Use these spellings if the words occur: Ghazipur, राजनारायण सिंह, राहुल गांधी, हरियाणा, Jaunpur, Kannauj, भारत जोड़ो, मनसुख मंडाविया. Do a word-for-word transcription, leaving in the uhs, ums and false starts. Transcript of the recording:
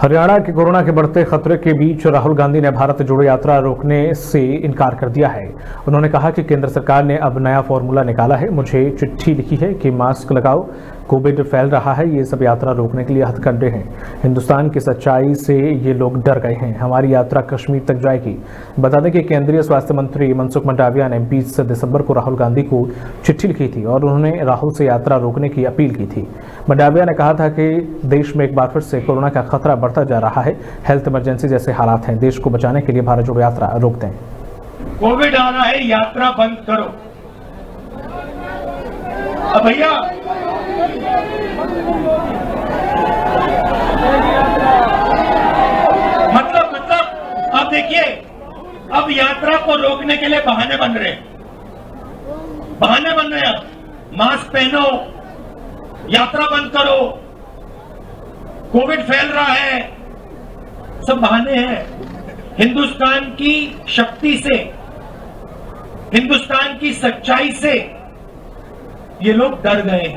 हरियाणा के कोरोना के बढ़ते खतरे के बीच राहुल गांधी ने भारत जोड़ो यात्रा रोकने से इनकार कर दिया है। उन्होंने कहा कि केंद्र सरकार ने अब नया फॉर्मूला निकाला है। मुझे चिट्ठी लिखी है कि मास्क लगाओ, कोविड फैल रहा है, ये सब यात्रा रोकने के लिए हथकंडे हैं। हिंदुस्तान की सच्चाई से ये लोग डर गए हैं। हमारी यात्रा कश्मीर तक जाएगी। बता दें कि केंद्रीय स्वास्थ्य मंत्री मनसुख मंडाविया ने बीस दिसंबर को राहुल गांधी को चिट्ठी लिखी थी और उन्होंने राहुल से यात्रा रोकने की अपील की थी। मंडाविया ने कहा था कि देश में एक बार फिर से कोरोना का खतरा बढ़ता जा रहा है। हेल्थ इमरजेंसी जैसे हालात हैं। देश को बचाने के लिए भारत जोड़ो यात्रा रोकते हैं। कोविड आ रहा है, यात्रा बंद करो। अब भैया मतलब मतलब अब देखिए, अब यात्रा को रोकने के लिए बहाने बन रहे हैं, बहाने बन रहे हैं। अब मास्क पहनो, यात्रा बंद करो, कोविड फैल रहा है, सब बहाने हैं। हिंदुस्तान की शक्ति से, हिंदुस्तान की सच्चाई से ये लोग डर गए हैं।